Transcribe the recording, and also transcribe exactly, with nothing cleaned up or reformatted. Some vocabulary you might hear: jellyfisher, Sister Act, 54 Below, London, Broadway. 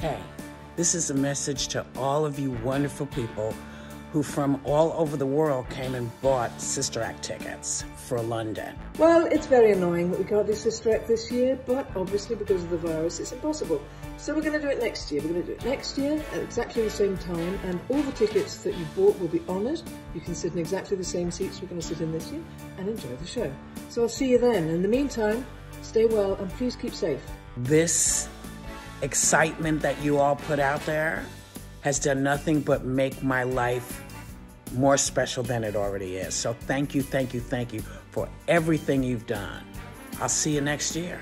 Hey, this is a message to all of you wonderful people who from all over the world came and bought Sister Act tickets for London. Well, it's very annoying that we can't do Sister Act this year, but obviously because of the virus, it's impossible. So we're gonna do it next year. We're gonna do it next year at exactly the same time, and all the tickets that you bought will be honoured. You can sit in exactly the same seats we're gonna sit in this year and enjoy the show. So I'll see you then. In the meantime, stay well and please keep safe. This excitement that you all put out there has done nothing but make my life more special than it already is. So thank you, thank you, thank you for everything you've done. I'll see you next year.